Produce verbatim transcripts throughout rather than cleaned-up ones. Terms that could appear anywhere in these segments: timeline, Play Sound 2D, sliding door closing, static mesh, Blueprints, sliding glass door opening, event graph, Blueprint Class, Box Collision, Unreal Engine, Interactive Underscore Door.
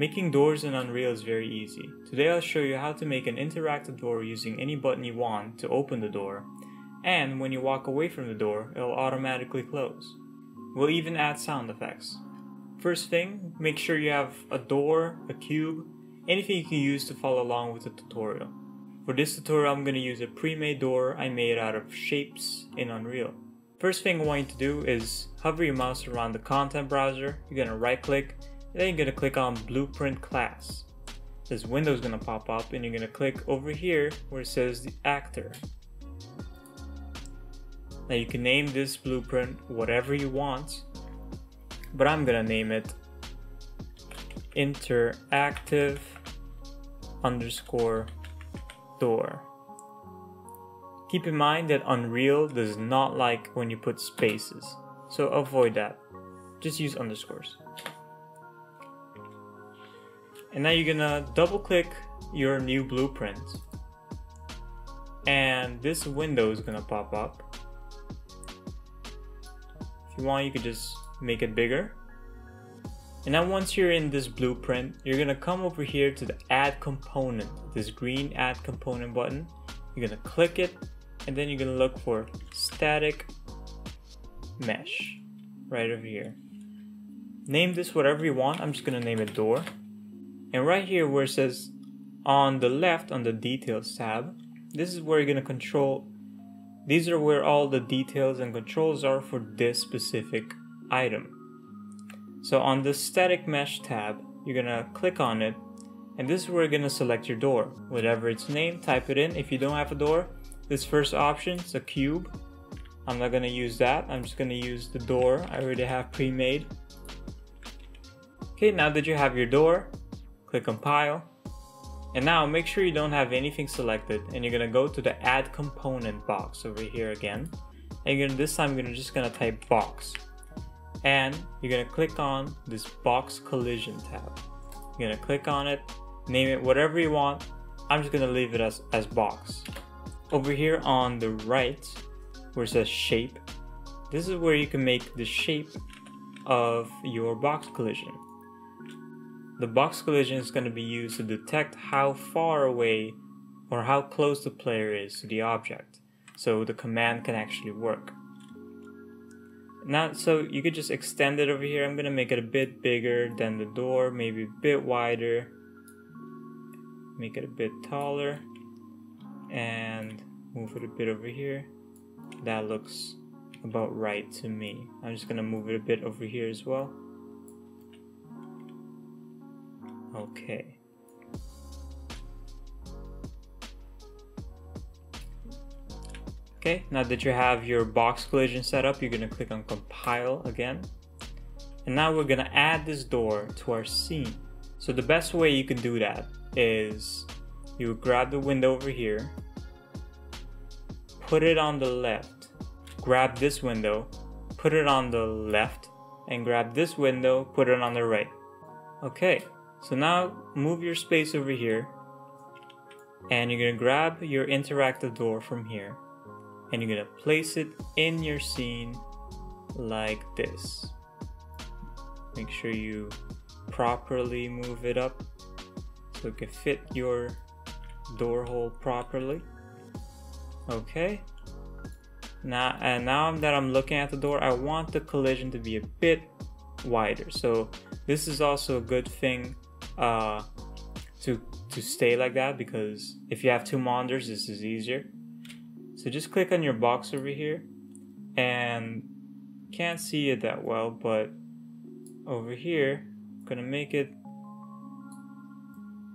Making doors in Unreal is very easy. Today I'll show you how to make an interactive door using any button you want to open the door, and when you walk away from the door, it'll automatically close. We'll even add sound effects. First thing, make sure you have a door, a cube, anything you can use to follow along with the tutorial. For this tutorial I'm going to use a pre-made door I made out of shapes in Unreal. First thing I want you to do is hover your mouse around the content browser, you're going to right click, then you're going to click on Blueprint Class. This window is going to pop up and you're going to click over here where it says the actor. Now you can name this blueprint whatever you want, but I'm going to name it Interactive Underscore Door. Keep in mind that Unreal does not like when you put spaces, so avoid that. Just use underscores. And now you're gonna double click your new blueprint. And this window is gonna pop up. If you want, you could just make it bigger. And now once you're in this blueprint, you're gonna come over here to the add component, this green add component button. You're gonna click it, and then you're gonna look for static mesh right over here. Name this whatever you want. I'm just gonna name it door. And right here where it says on the left on the details tab, this is where you're gonna control, these are where all the details and controls are for this specific item. So on the static mesh tab, you're gonna click on it, and this is where you're gonna select your door. Whatever its name, type it in. If you don't have a door, this first option is a cube. I'm not gonna use that. I'm just gonna use the door I already have pre-made. Okay, now that you have your door, click compile, and now make sure you don't have anything selected, and you're gonna go to the add component box over here again, and you're gonna, this time you're gonna, just gonna type box, and you're gonna click on this box collision tab. You're gonna click on it, name it whatever you want. I'm just gonna leave it as, as box. Over here on the right where it says shape, this is where you can make the shape of your box collision. The box collision is going to be used to detect how far away or how close the player is to the object, so the command can actually work. Now, so you could just extend it over here. I'm going to make it a bit bigger than the door, maybe a bit wider, make it a bit taller, and move it a bit over here. That looks about right to me. I'm just going to move it a bit over here as well. Okay. Okay, now that you have your box collision set up, you're going to click on compile again. And now we're going to add this door to our scene. So the best way you can do that is you grab the window over here, put it on the left, grab this window, put it on the left, and grab this window, put it on the right. Okay. So now move your space over here, and you're going to grab your interactive door from here, and you're going to place it in your scene like this. Make sure you properly move it up so it can fit your door hole properly. Okay. Now, and now that I'm looking at the door, I want the collision to be a bit wider. So this is also a good thing. Uh, to, to stay like that, because if you have two monitors, this is easier. So just click on your box over here, and can't see it that well, but over here, gonna make it,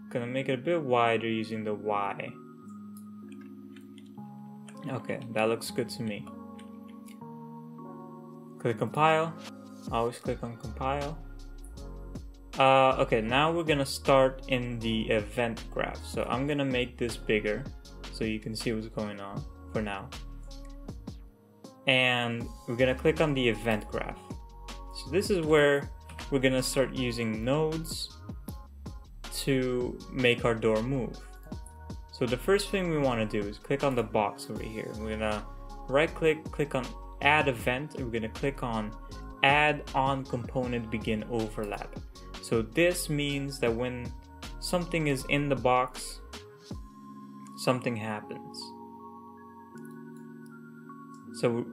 gonna make it a bit wider using the Y. Okay, that looks good to me. Click compile, always click on compile. Uh, okay, now we're gonna start in the event graph. So I'm gonna make this bigger so you can see what's going on for now. And we're gonna click on the event graph. So this is where we're gonna start using nodes to make our door move. So the first thing we wanna do is click on the box over here. We're gonna right click, click on add event, and we're gonna click on add on component begin overlap. So this means that when something is in the box, something happens. So,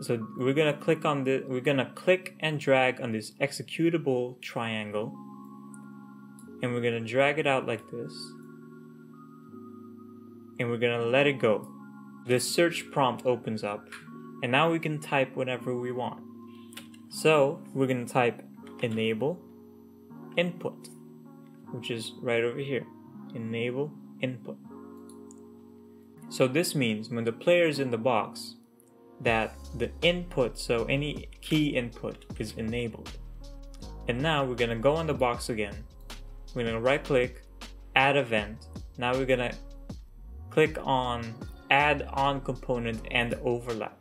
so we're gonna click on the, we're gonna click and drag on this executable triangle, and we're gonna drag it out like this, and we're gonna let it go. This search prompt opens up, and now we can type whatever we want. So we're gonna type enable input, which is right over here, enable input. So this means when the player is in the box, that the input, so any key input, is enabled. And now we're gonna go on the box again. We're gonna right click, add event. Now we're gonna click on add on component and overlap.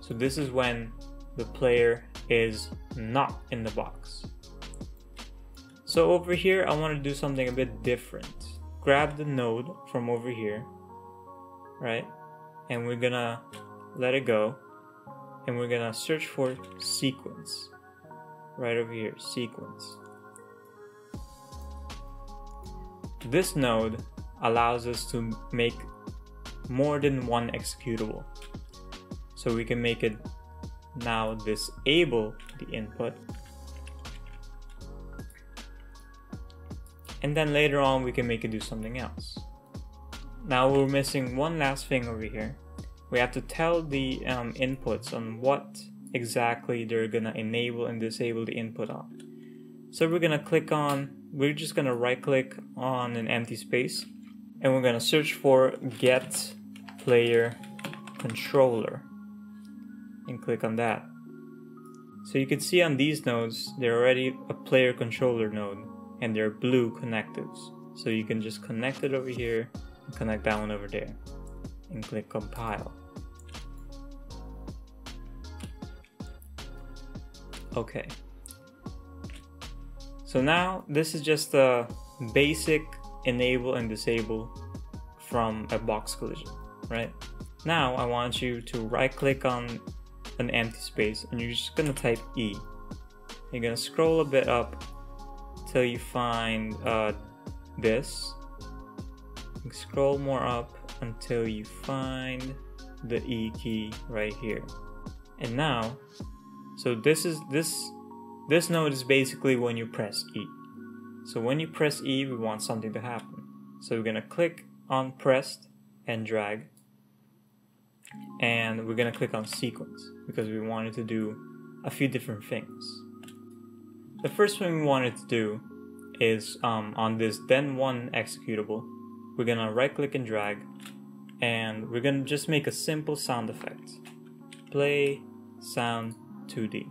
So this is when the player is not in the box. So over here, I wanna do something a bit different. Grab the node from over here, right? And we're gonna let it go, and we're gonna search for sequence, right over here, sequence. This node allows us to make more than one executable. So we can make it now disable the input, and then later on we can make it do something else. Now we're missing one last thing over here. We have to tell the um, inputs on what exactly they're gonna enable and disable the input on. So we're gonna click on, we're just gonna right click on an empty space, and we're gonna search for get player controller and click on that. So you can see on these nodes, they're already a player controller node, and they're blue connectives. So you can just connect it over here and connect that one over there and click compile. Okay. So now this is just a basic enable and disable from a box collision, right? Now I want you to right click on an empty space, and you're just gonna type E. You're gonna scroll a bit up till you find uh, this. You scroll more up until you find the E key right here. And now, so this is this this node is basically when you press E. So when you press E, we want something to happen. So we're gonna click on pressed and drag, and we're gonna click on sequence because we wanted to do a few different things. The first thing we wanted to do is um, on this then one executable, we're gonna right click and drag, and we're gonna just make a simple sound effect. Play Sound two D.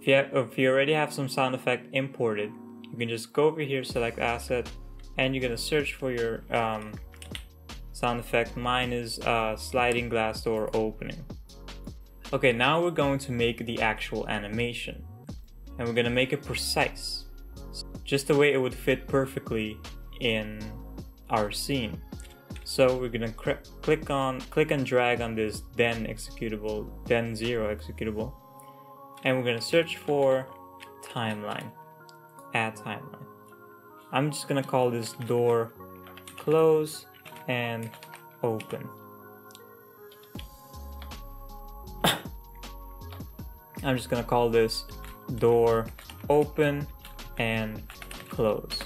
If you, have, if you already have some sound effect imported, you can just go over here, select asset, and you're gonna search for your um, sound effect. Mine is uh, sliding glass door opening. Okay, now we're going to make the actual animation, and we're gonna make it precise, just the way it would fit perfectly in our scene. So we're gonna click on, click and drag on this then executable, then zero executable. And we're gonna search for timeline, add timeline. I'm just gonna call this door close and open. I'm just gonna call this door open and close.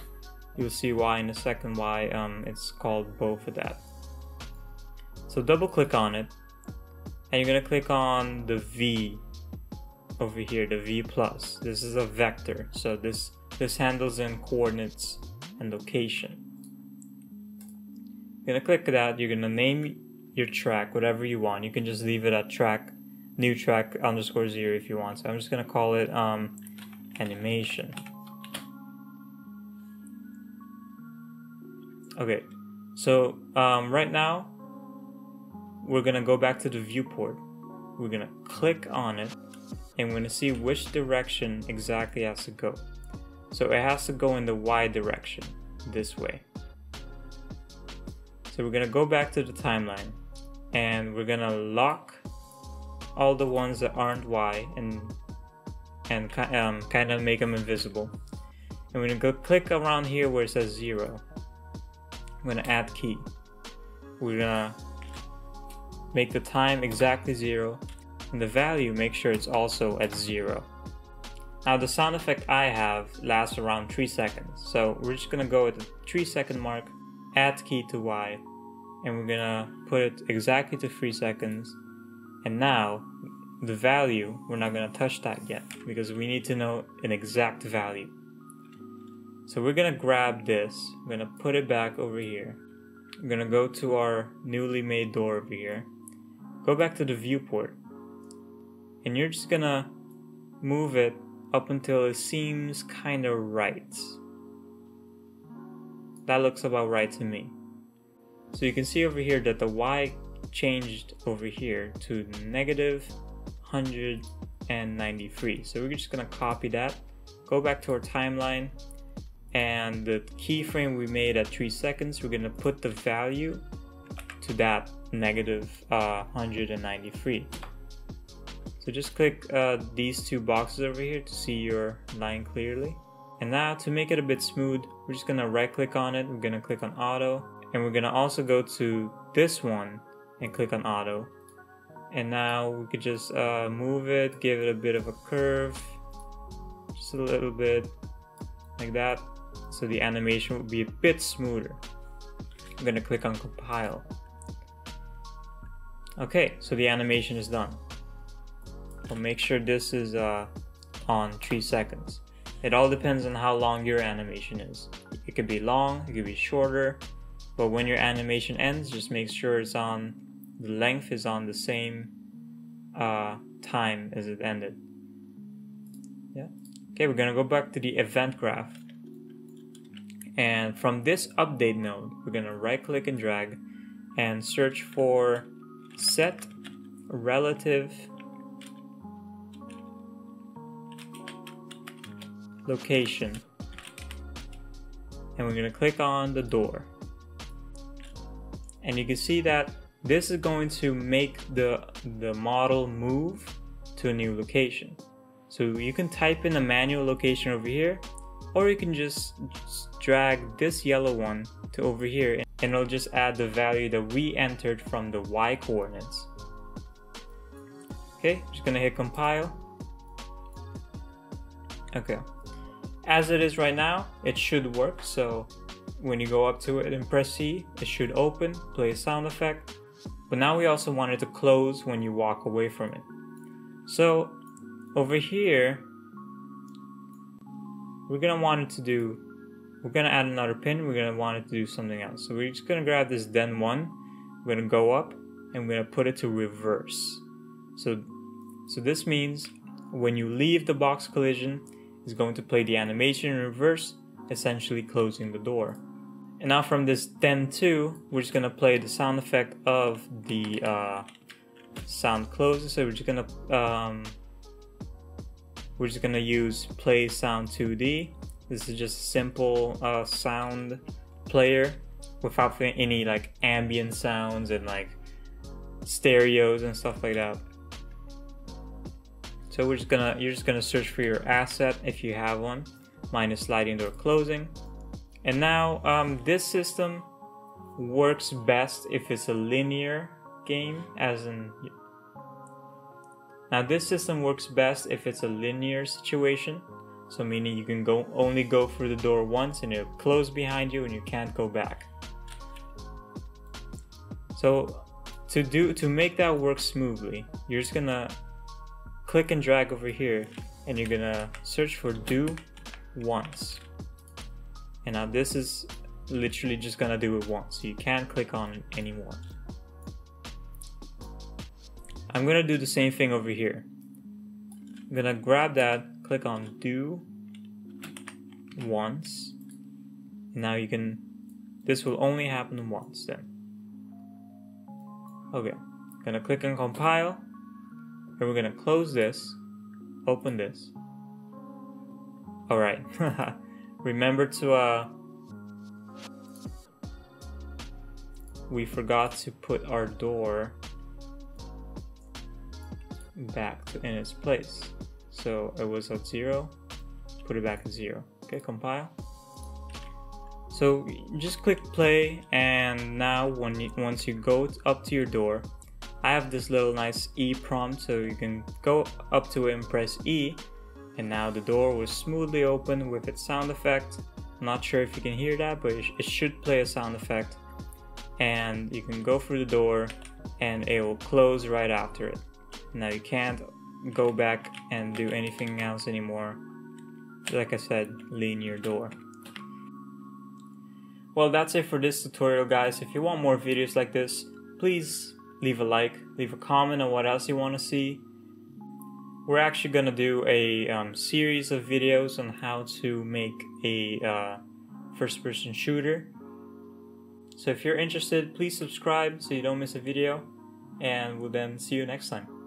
You'll see why in a second why um, it's called both of that. So double click on it, and you're gonna click on the V over here, the V plus. This is a vector, so this this handles in coordinates and location. You're gonna click that. You're gonna name your track whatever you want. You can just leave it at track, new track underscore zero if you want. So I'm just gonna call it um, animation. Okay, so um, right now we're gonna go back to the viewport. We're gonna click on it, and we're gonna see which direction exactly has to go. So it has to go in the Y direction, this way. So we're gonna go back to the timeline, and we're gonna lock all the ones that aren't Y and and um, kind of make them invisible. And we're going to go click around here where it says zero. We're going to add key. We're going to make the time exactly zero, and the value, make sure it's also at zero. Now the sound effect I have lasts around three seconds, so we're just going to go at the three second mark, add key to Y, and we're going to put it exactly to three seconds. And now the value, we're not going to touch that yet because we need to know an exact value. So we're going to grab this, we're going to put it back over here. We're going to go to our newly made door over here, go back to the viewport, and you're just going to move it up until it seems kind of right. That looks about right to me. So you can see over here that the Y changed over here to negative one hundred ninety-three. So we're just going to copy that, go back to our timeline, and the keyframe we made at three seconds, we're going to put the value to that negative uh, one hundred ninety-three. So just click uh, these two boxes over here to see your line clearly. And now to make it a bit smooth, we're just going to right click on it, we're going to click on auto, and we're going to also go to this one and click on auto. And now we could just uh, move it, give it a bit of a curve, just a little bit like that, so the animation will be a bit smoother. I'm going to click on compile. Okay, so the animation is done. We'll make sure this is uh, on three seconds. It all depends on how long your animation is. It could be long, it could be shorter, but when your animation ends, just make sure it's on, the length is on the same uh, time as it ended. Yeah. Okay, we're gonna go back to the event graph, and from this update node, we're gonna right click and drag and search for set relative location, and we're gonna click on the door, and you can see that this is going to make the the model move to a new location. So you can type in a manual location over here, or you can just, just drag this yellow one to over here, and it'll just add the value that we entered from the Y coordinates. Okay, just gonna hit compile. Okay, as it is right now, it should work. So when you go up to it and press C, it should open, play a sound effect. But now we also want it to close when you walk away from it. So over here, we're gonna want it to do, we're gonna add another pin, we're gonna want it to do something else. So we're just gonna grab this den one, we're gonna go up, and we're gonna put it to reverse. So, so this means when you leave the box collision, it's going to play the animation in reverse, essentially closing the door. And now from this den two, we're just gonna play the sound effect of the uh, sound closing. So we're just gonna um, We're just gonna use Play Sound two D. This is just a simple uh, sound player without any like ambient sounds and like stereos and stuff like that. So we're just gonna, you're just gonna search for your asset if you have one. Mine is sliding door closing. And now um, this system works best if it's a linear game, as in. Now this system works best if it's a linear situation, so meaning you can go only go through the door once and it'll close behind you and you can't go back. So to do to make that work smoothly, you're just gonna click and drag over here, and you're gonna search for do once. And now this is literally just gonna do it once, so you can't click on it anymore. I'm gonna do the same thing over here. I'm gonna grab that, click on do once. Now you can, this will only happen once then. Okay, gonna click on compile, and we're gonna close this, open this. All right, remember to, uh, we forgot to put our door back in its place. So so it was at zero, put it back at zero. Okay, compile. So just click play, and now when you, once you go up to your door, I have this little nice E prompt, so you can go up to it and press E, and now the door was smoothly open with its sound effect. I'm not sure if you can hear that, but it should play a sound effect, and you can go through the door and it will close right after it. Now you can't go back and do anything else anymore. Like I said, lean your door. Well, that's it for this tutorial, guys. If you want more videos like this, please leave a like, leave a comment on what else you want to see. We're actually gonna do a um, series of videos on how to make a uh, first-person shooter. So if you're interested, please subscribe so you don't miss a video, and we'll then see you next time.